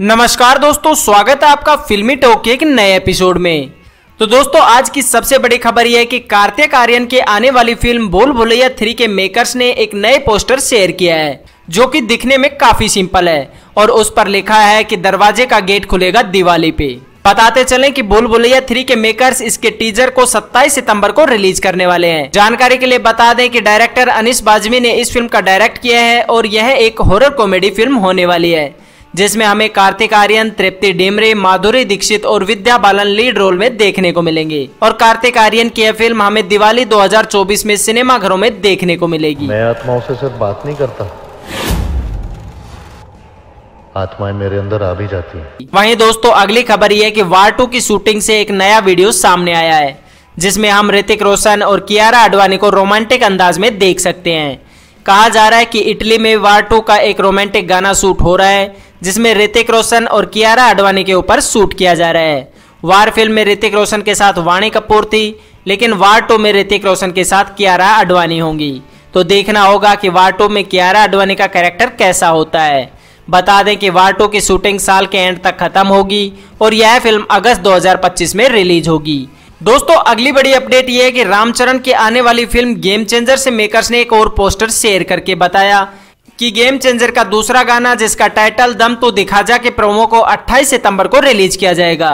नमस्कार दोस्तों, स्वागत है आपका फिल्मी टॉक के एक नए एपिसोड में। तो दोस्तों, आज की सबसे बड़ी खबर यह है कि कार्तिक आर्यन के आने वाली फिल्म भूल भुलैया 3 के मेकर्स ने एक नए पोस्टर शेयर किया है जो कि दिखने में काफी सिंपल है और उस पर लिखा है कि दरवाजे का गेट खुलेगा दिवाली पे। बताते चलें कि भूल भुलैया 3 के मेकर्स इसके टीजर को 27 सितंबर को रिलीज करने वाले हैं। जानकारी के लिए बता दें कि डायरेक्टर अनिस बाज़मी ने इस फिल्म का डायरेक्ट किया है और यह एक हॉरर कॉमेडी फिल्म होने वाली है जिसमें हमें कार्तिक आर्यन, तृप्ति डिमरी, माधुरी दीक्षित और विद्या बालन लीड रोल में देखने को मिलेंगे। और कार्तिक आर्यन की यह फिल्म हमें दिवाली 2024 में सिनेमाघरों में देखने को मिलेगी। मैं आत्माओं से सिर्फ बात नहीं करता, आत्माएं मेरे अंदर आ भी जाती हैं। वहीं दोस्तों, अगली खबर यह है कि वार 2 की शूटिंग से एक नया वीडियो सामने आया है जिसमें हम ऋतिक रोशन और कियारा आडवाणी को रोमांटिक अंदाज में देख सकते हैं। कहा जा रहा है कि इटली में वार 2 का एक रोमांटिक गाना शूट हो रहा है जिसमें ऋतिक रोशन और कियारा आडवाणी के ऊपर शूट किया जा रहा है। वार फिल्म में ऋतिक रोशन के साथ वाणी कपूर थी, लेकिन वार 2 में ऋतिक रोशन के साथ कियारा आडवाणी होंगी। तो देखना होगा कि वार 2 में कियारा आडवाणी का कैरेक्टर कैसा होता है। बता दें कि वार 2 की शूटिंग साल के एंड तक खत्म होगी और यह फिल्म अगस्त 2025 में रिलीज होगी। दोस्तों, अगली बड़ी अपडेट यह है कि राम चरण की आने वाली फिल्म गेम चेंजर से मेकर्स ने एक और पोस्टर शेयर करके बताया कि गेम चेंजर का दूसरा गाना जिसका टाइटल दम तो दिखा जा के प्रोमो को 28 सितंबर को रिलीज किया जाएगा।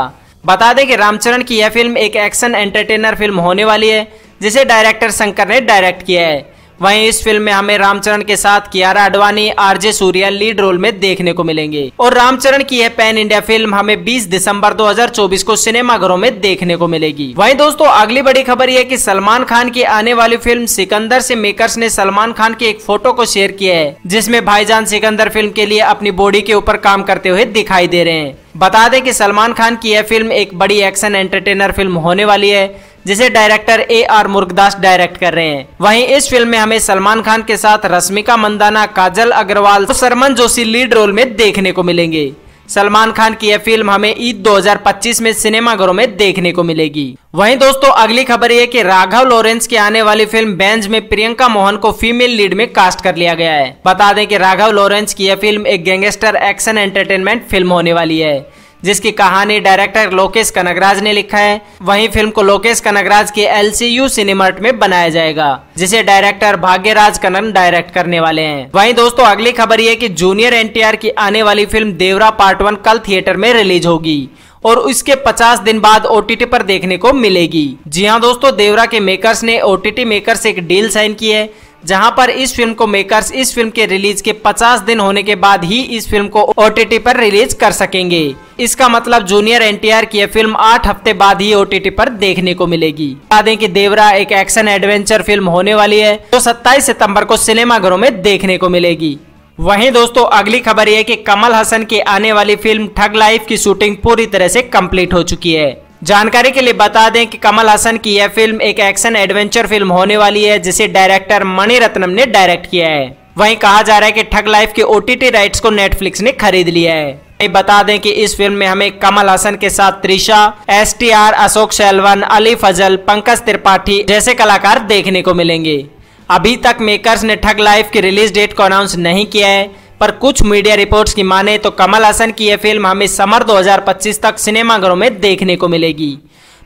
बता दें कि रामचरण की यह फिल्म एक एक्शन एंटरटेनर फिल्म होने वाली है जिसे डायरेक्टर शंकर ने डायरेक्ट किया है। वहीं इस फिल्म में हमें रामचरण के साथ Kiara Advani, RJ Surya lead role में देखने को मिलेंगे। और रामचरण की यह पैन इंडिया फिल्म हमें 20 दिसंबर 2024 को सिनेमाघरों में देखने को मिलेगी। वहीं दोस्तों, अगली बड़ी खबर यह कि सलमान खान की आने वाली फिल्म सिकंदर से मेकर्स ने सलमान खान की एक फोटो को शेयर किया है जिसमें भाईजान सिकंदर फिल्म के लिए अपनी बॉडी के ऊपर काम करते हुए दिखाई दे रहे हैं। बता दें कि सलमान खान की यह फिल्म एक बड़ी एक्शन एंटरटेनर फिल्म होने वाली है जिसे डायरेक्टर A.R. मुरुगदास डायरेक्ट कर रहे हैं। वहीं इस फिल्म में हमें सलमान खान के साथ रश्मिका मंदाना, काजल अग्रवाल और सरमन जोशी लीड रोल में देखने को मिलेंगे। सलमान खान की यह फिल्म हमें ईद 2025 में सिनेमाघरों में देखने को मिलेगी। वहीं दोस्तों, अगली खबर यह कि राघव लॉरेंस की आने वाली फिल्म बेंज में प्रियंका मोहन को फीमेल लीड में कास्ट कर लिया गया है। बता दें कि राघव लॉरेंस की यह फिल्म एक गैंगस्टर एक्शन एंटरटेनमेंट फिल्म होने वाली है जिसकी कहानी डायरेक्टर लोकेश कनगराज ने लिखा है। वहीं फिल्म को लोकेश कनगराज के LCU सिनेमार्ट में बनाया जाएगा जिसे डायरेक्टर भाग्यराज कनन डायरेक्ट करने वाले हैं। वहीं दोस्तों, अगली खबर यह कि जूनियर NTR की आने वाली फिल्म देवरा पार्ट 1 कल थिएटर में रिलीज होगी और उसके 50 दिन बाद OTT पर देखने को मिलेगी। जी हाँ दोस्तों, देवरा के मेकर्स ने OTT मेकर्स से एक डील साइन की है जहां पर इस फिल्म को मेकर्स इस फिल्म के रिलीज के 50 दिन होने के बाद ही इस फिल्म को OTT पर रिलीज कर सकेंगे। इसका मतलब जूनियर NTR की यह फिल्म 8 हफ्ते बाद ही OTT पर देखने को मिलेगी। बता दें कि देवरा एक एक्शन एडवेंचर फिल्म होने वाली है तो 27 सितंबर को सिनेमाघरों में देखने को मिलेगी। वहीं दोस्तों, अगली खबर यह कि कमल हासन की आने वाली फिल्म ठग लाइफ की शूटिंग पूरी तरह से कम्प्लीट हो चुकी है। जानकारी के लिए बता दें कि कमल हासन की यह फिल्म एक एक्शन एडवेंचर फिल्म होने वाली है जिसे डायरेक्टर मणिरत्नम ने डायरेक्ट किया है। वहीं कहा जा रहा है कि ठग लाइफ के OTT राइट्स को नेटफ्लिक्स ने खरीद लिया है। बता दें कि इस फिल्म में हमें कमल हासन के साथ त्रिशा, STR, अशोक सेलवन, अली फजल, पंकज त्रिपाठी जैसे कलाकार देखने को मिलेंगे। अभी तक मेकर्स ने ठग लाइफ की रिलीज डेट को अनाउंस नहीं किया है, पर कुछ मीडिया रिपोर्ट्स की माने तो कमल हासन की यह फिल्म हमें समर 2025 तक सिनेमाघरों में देखने को मिलेगी।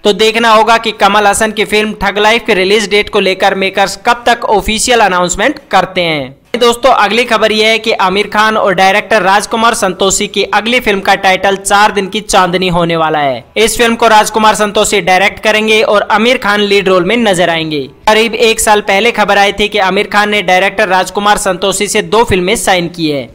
तो देखना होगा कि कमल हासन की फिल्म ठग लाइफ की रिलीज डेट को लेकर मेकर्स कब तक ऑफिशियल अनाउंसमेंट करते हैं। दोस्तों, अगली खबर यह है कि आमिर खान और डायरेक्टर राजकुमार संतोषी की अगली फिल्म का टाइटल 4 दिन की चांदनी होने वाला है। इस फिल्म को राजकुमार संतोषी डायरेक्ट करेंगे और आमिर खान लीड रोल में नजर आएंगे। करीब 1 साल पहले खबर आई थी कि आमिर खान ने डायरेक्टर राजकुमार संतोषी से 2 फिल्में साइन की है।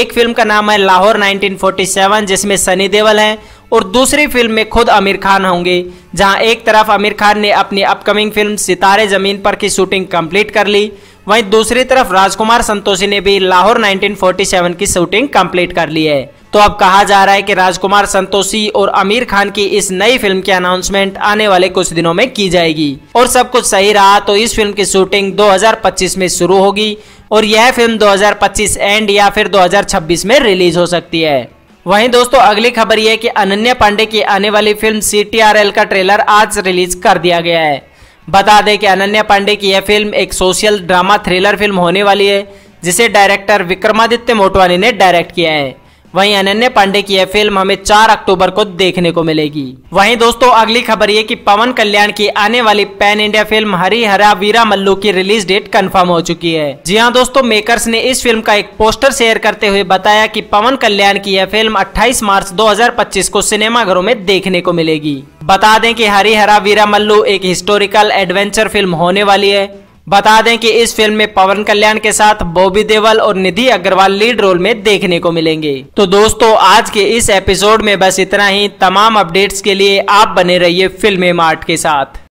एक फिल्म का नाम है लाहौर 1947 जिसमें सनी देओल हैं और दूसरी फिल्म में खुद आमिर खान होंगे। जहां एक तरफ आमिर खान ने अपनी अपकमिंग फिल्म सितारे जमीन पर की शूटिंग कंप्लीट कर ली, वहीं दूसरी तरफ राजकुमार संतोषी ने भी लाहौर 1947 की शूटिंग कंप्लीट कर ली है। तो अब कहा जा रहा है कि राजकुमार संतोषी और आमिर खान की इस नई फिल्म की अनाउंसमेंट आने वाले कुछ दिनों में की जाएगी और सब कुछ सही रहा तो इस फिल्म की शूटिंग 2025 में शुरू होगी और यह फिल्म 2025 एंड या फिर 2026 में रिलीज हो सकती है। वहीं दोस्तों, अगली खबर यह है कि अनन्या पांडे की आने वाली फिल्म CTRL का ट्रेलर आज रिलीज कर दिया गया है। बता दें कि अनन्या पांडे की यह फिल्म एक सोशल ड्रामा थ्रिलर फिल्म होने वाली है जिसे डायरेक्टर विक्रमादित्य मोटवानी ने डायरेक्ट किया है। वहीं अनन्या पांडे की यह फिल्म हमें 4 अक्टूबर को देखने को मिलेगी। वहीं दोस्तों अगली खबर ये कि पवन कल्याण की आने वाली pan India film Harihara Veeramallu की रिलीज डेट कंफर्म हो चुकी है। जी हां दोस्तों, मेकर्स ने इस फिल्म का एक पोस्टर शेयर करते हुए बताया कि पवन कल्याण की यह फिल्म 28 मार्च 2025 को सिनेमाघरों में देखने को मिलेगी। बता दें कि हरिहरा वीरामल्लू एक हिस्टोरिकल एडवेंचर फिल्म होने वाली है। बता दें कि इस फिल्म में पवन कल्याण के साथ बॉबी देओल और निधि अग्रवाल लीड रोल में देखने को मिलेंगे। तो दोस्तों आज के इस एपिसोड में बस इतना ही। तमाम अपडेट्स के लिए आप बने रहिए फिल्म मार्ट के साथ।